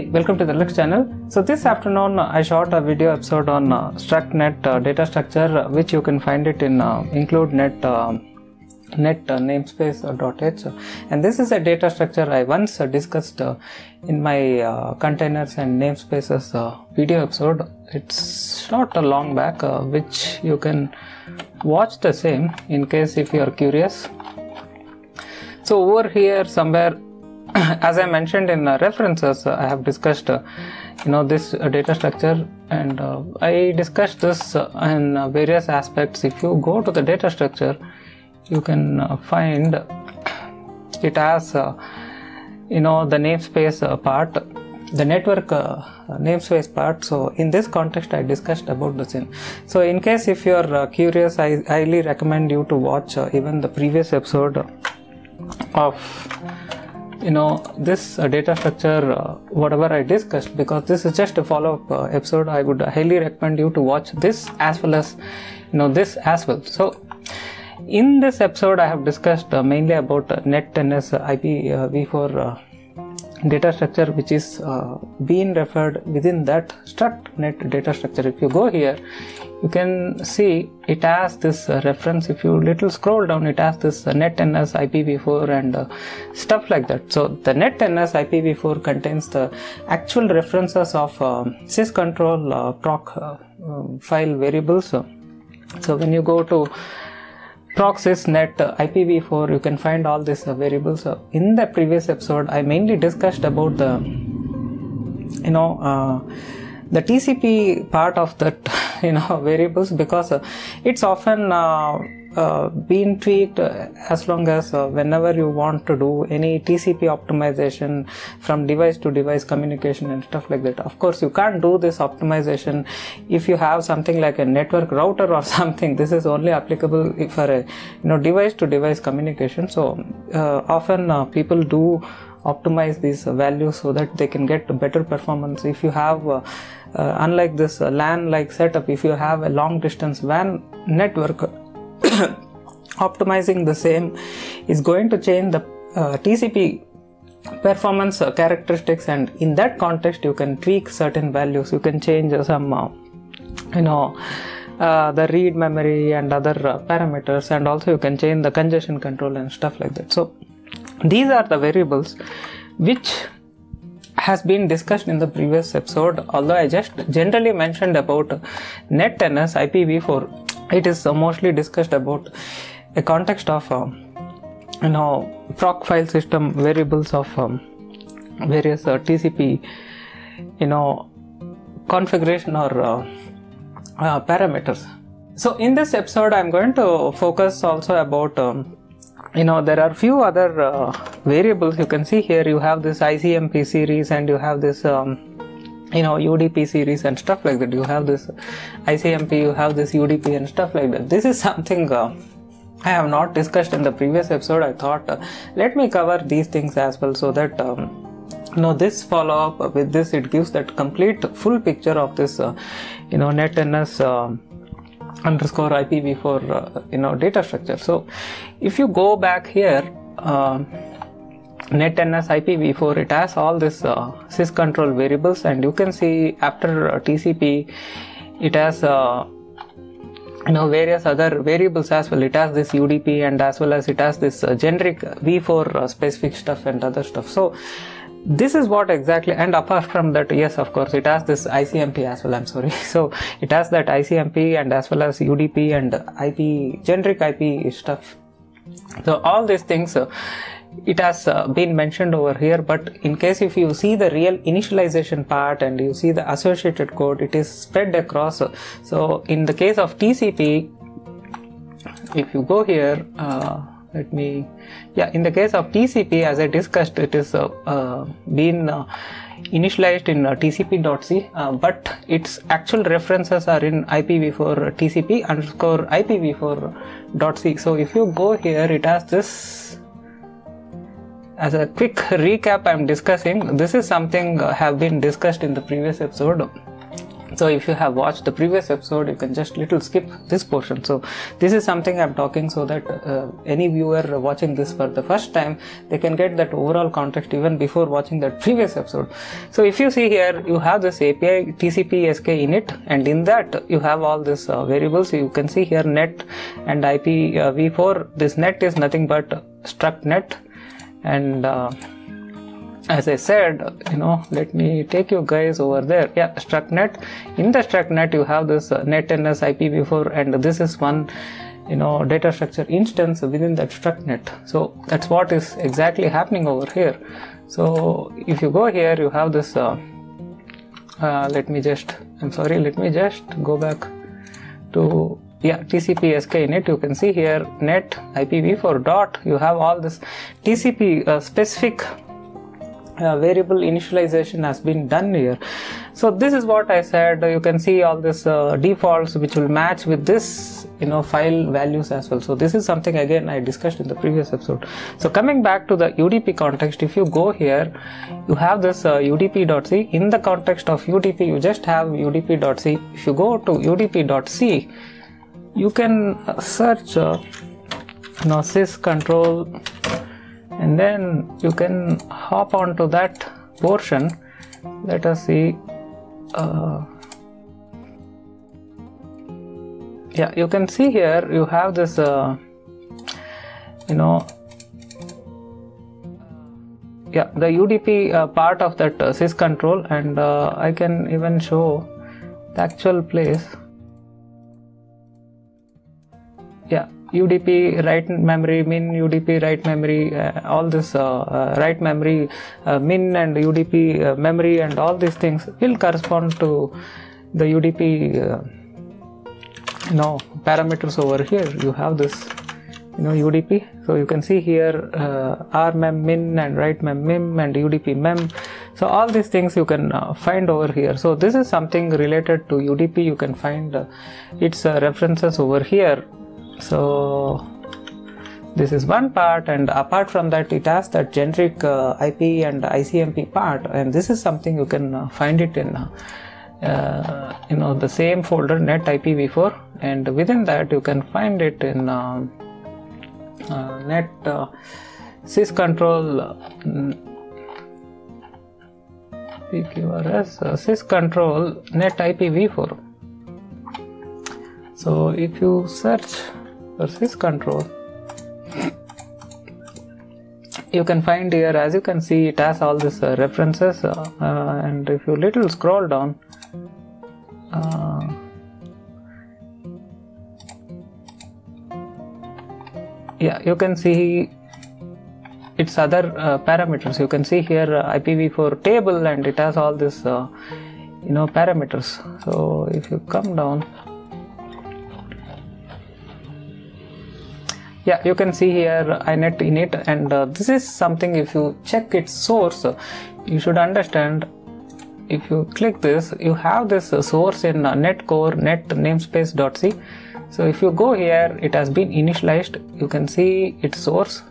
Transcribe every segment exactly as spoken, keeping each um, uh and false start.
Hi, welcome to the Linux channel. So this afternoon I shot a video episode on uh, struct net uh, data structure, which you can find it in uh, include net uh, net uh, namespace dot h, and this is a data structure I once uh, discussed uh, in my uh, containers and namespaces uh, video episode. It's not a long back, uh, which you can watch the same in case if you are curious. So over here somewhere, as I mentioned in uh, references, uh, I have discussed uh, you know this uh, data structure, and uh, I discussed this uh, in uh, various aspects. If you go to the data structure, you can uh, find it has uh, you know the namespace uh, part, the network uh, namespace part. So in this context I discussed about the same. So in case if you are uh, curious, I highly recommend you to watch uh, even the previous episode of you know this uh, data structure, uh, whatever I discussed, because this is just a follow-up uh, episode. I would highly recommend you to watch this as well as you know this as well. So in this episode I have discussed uh, mainly about uh, net N S I P v four uh, data structure, which is uh, being referred within that struct net data structure. If you go here, you can see it has this uh, reference. If you little scroll down, it has this uh, net N S I P v four and uh, stuff like that. So the net N S I P v four contains the actual references of uh, syscontrol uh, proc uh, uh, file variables. So, so when you go to proc sys net I P v four, you can find all these uh, variables. So in the previous episode I mainly discussed about the you know uh, the T C P part of that you know variables, because uh, it's often uh, uh, been tweaked uh, as long as uh, whenever you want to do any T C P optimization from device to device communication and stuff like that. Of course you can't do this optimization if you have something like a network router or something. This is only applicable for a you know device to device communication. So uh, often uh, people do optimize these uh, values so that they can get better performance. If you have uh, uh, unlike this uh, LAN like setup, if you have a long distance W A N network, optimizing the same is going to change the uh, T C P performance uh, characteristics, and in that context you can tweak certain values. You can change uh, some uh, you know Uh, the read memory and other uh, parameters, and also you can change the congestion control and stuff like that. So these are the variables which has been discussed in the previous episode, although I just generally mentioned about net N S I P v four. It is uh, mostly discussed about a context of uh, you know proc file system variables of um, various uh, T C P you know configuration or uh, Uh, parameters. So in this episode I'm going to focus also about um, you know there are few other uh, variables. You can see here you have this I C M P series, and you have this um, you know U D P series and stuff like that. You have this I C M P, you have this U D P and stuff like that. This is something uh, I have not discussed in the previous episode. I thought uh, let me cover these things as well, so that um, now this follow up with this, it gives that complete full picture of this uh, you know net N S underscore I P v four uh, you know data structure. So if you go back here, uh, net N S I P v four, it has all this uh, syscontrol variables, and you can see after uh, T C P it has uh, you know various other variables as well. It has this U D P, and as well as it has this uh, generic v four uh, specific stuff and other stuff. So this is what exactly, and apart from that, yes, of course it has this I C M P as well. I'm sorry. So it has that I C M P, and as well as U D P and I P, generic I P stuff. So all these things uh, it has uh, been mentioned over here, but in case if you see the real initialization part and you see the associated code, it is spread across. So in the case of T C P, if you go here, uh, let me yeah in the case of T C P, as I discussed, it is uh, uh, been uh, initialized in uh, T C P dot c, uh, but its actual references are in I P v four T C P underscore I P v four dot c. So if you go here, it has this. As a quick recap, I'm discussing this is something uh, have been discussed in the previous episode. So if you have watched the previous episode, you can just little skip this portion. So this is something I'm talking so that uh, any viewer watching this for the first time, they can get that overall context even before watching that previous episode. So if you see here, you have this A P I tcp_sk_init, and in that you have all these uh, variables. You can see here net and I P v four. This net is nothing but struct net, and uh, as I said, you know, let me take you guys over there. Yeah, struct net. In the struct net, you have this uh, netns_ipv4, and this is one, you know, data structure instance within that struct net. So that's what is exactly happening over here. So if you go here, you have this. Uh, uh, let me just. I'm sorry. Let me just go back to. Yeah, tcp_sk_init. You can see here net I P v four dot. You have all this T C P uh, specific uh, variable initialization has been done here. So this is what I said. You can see all this uh, defaults which will match with this, you know, file values as well. So this is something again I discussed in the previous episode. So coming back to the U D P context, if you go here, you have this uh, U D P dot c. In the context of U D P, you just have U D P dot c. If you go to U D P dot c, you can search uh, you know, syscontrol, and then you can hop on to that portion. Let us see. Uh, yeah, you can see here you have this uh, you know yeah the U D P uh, part of that uh, syscontrol, and uh, I can even show the actual place. Yeah, U D P write memory, min U D P write memory, uh, all this uh, uh, write memory, uh, min and U D P uh, memory, and all these things will correspond to the U D P uh, you know, parameters over here. You have this, you know, U D P. So you can see here uh, rmem min and write mem mim and U D P mem. So all these things you can uh, find over here. So this is something related to U D P. You can find uh, its uh, references over here. So this is one part, and apart from that, it has that generic uh, I P and I C M P part, and this is something you can uh, find it in uh, uh, you know, the same folder net I P v four, and within that you can find it in uh, uh, net uh, syscontrol pqrs uh, syscontrol net I P v four. So if you search for syscontrol, you can find here, as you can see, it has all these uh, references, uh, uh, and if you little scroll down, uh, yeah, you can see its other uh, parameters. You can see here uh, I P v four table, and it has all this, uh, you know, parameters. So if you come down. Yeah, you can see here init init, and uh, this is something, if you check its source, you should understand. If you click this, you have this uh, source in uh, net core net namespace dot c. So if you go here, it has been initialized. You can see its source.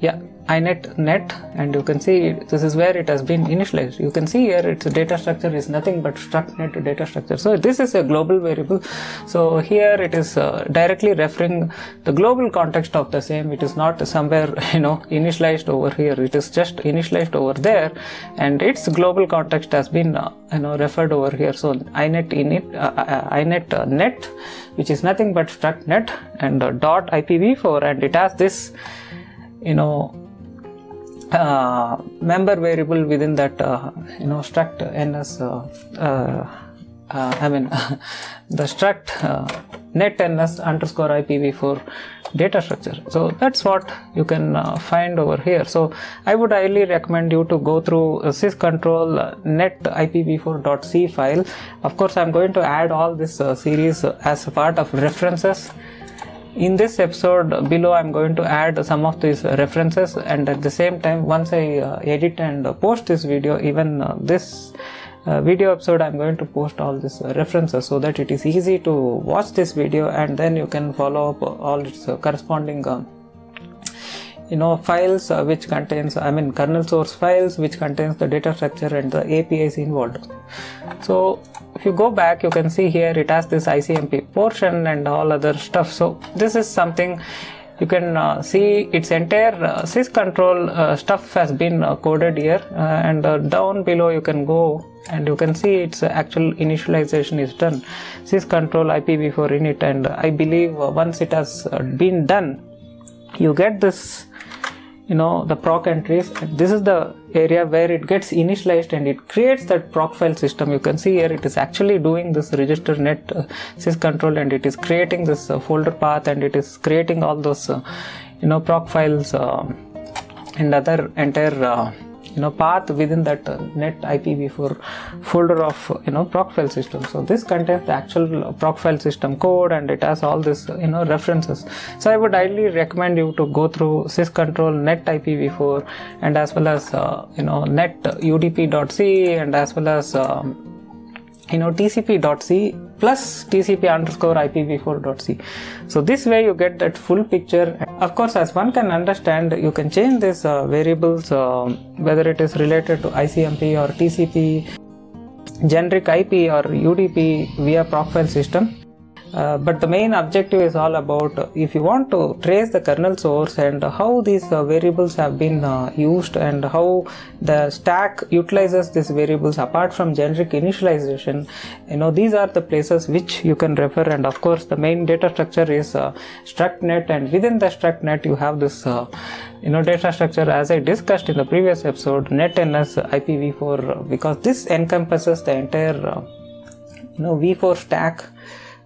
Yeah, init net, and you can see this is where it has been initialized. You can see here its data structure is nothing but struct net data structure. So this is a global variable. So here it is uh, directly referring the global context of the same. It is not somewhere, you know, initialized over here. It is just initialized over there, and its global context has been uh, you know, referred over here. So init init uh, uh, init uh, net, which is nothing but struct net, and uh, dot I P v four, and it has this, you know, Uh, member variable within that uh, you know struct ns uh, uh, uh, I mean the struct uh, netns_ipv4 data structure. So that's what you can uh, find over here. So I would highly recommend you to go through uh, syscontrol uh, net I P v four dot c file. Of course, I'm going to add all this uh, series uh, as a part of references. In this episode below, I'm going to add some of these references, and at the same time, once I uh, edit and post this video, even uh, this uh, video episode, I'm going to post all these uh, references so that it is easy to watch this video, and then you can follow up all its uh, corresponding uh, you know files which contains, I mean kernel source files which contains the data structure and the A P Is involved. So if you go back, you can see here it has this I C M P portion and all other stuff. So this is something you can uh, see its entire uh, syscontrol uh, stuff has been uh, coded here, uh, and uh, down below you can go and you can see its actual initialization is done, syscontrol I P v four init, and I believe uh, once it has uh, been done, you get this, you know, the proc entries. This is the area where it gets initialized and it creates that proc file system. You can see here it is actually doing this register net uh, syscontrol, and it is creating this uh, folder path, and it is creating all those uh, you know proc files uh, and other entire uh, you know path within that uh, net I P v four folder of uh, you know proc file system. So this contains the actual proc file system code, and it has all this uh, you know references. So I would highly recommend you to go through syscontrol net I P v four, and as well as uh, you know net U D P dot c, and as well as um, you know T C P dot c plus T C P underscore I P v four dot c. So this way you get that full picture. Of course, as one can understand, you can change these uh, variables, uh, whether it is related to I C M P or T C P, generic I P or U D P via proc file system. Uh, but the main objective is all about uh, if you want to trace the kernel source and how these uh, variables have been uh, used and how the stack utilizes these variables apart from generic initialization, you know these are the places which you can refer. And of course the main data structure is uh, struct net, and within the struct net you have this uh, you know data structure, as I discussed in the previous episode, net N S I P v four, uh, because this encompasses the entire uh, you know v four stack,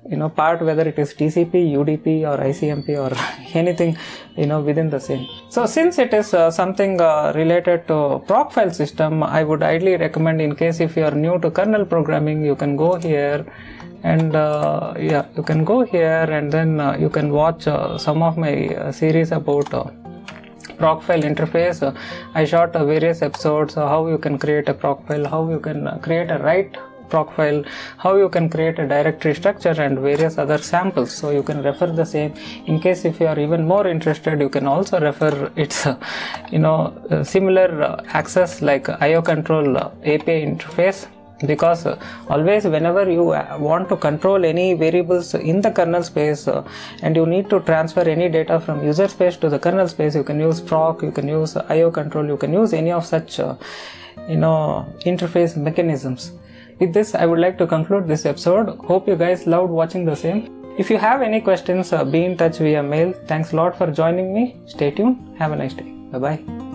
you know part, whether it is T C P, U D P or I C M P or anything you know within the same. So since it is uh, something uh, related to proc file system, I would highly recommend, in case if you are new to kernel programming, you can go here and uh, yeah you can go here and then uh, you can watch uh, some of my uh, series about uh, proc file interface. uh, I shot uh, various episodes, uh, how you can create a proc file, how you can uh, create a write proc file, how you can create a directory structure, and various other samples. So you can refer the same. In case if you are even more interested, you can also refer its uh, you know uh, similar uh, access like ioctl uh, A P I interface, because uh, always whenever you uh, want to control any variables in the kernel space uh, and you need to transfer any data from user space to the kernel space, you can use proc, you can use ioctl, you can use any of such uh, you know interface mechanisms. With this, I would like to conclude this episode. Hope you guys loved watching the same. If you have any questions, uh, be in touch via mail. Thanks a lot for joining me. Stay tuned. Have a nice day. Bye-bye.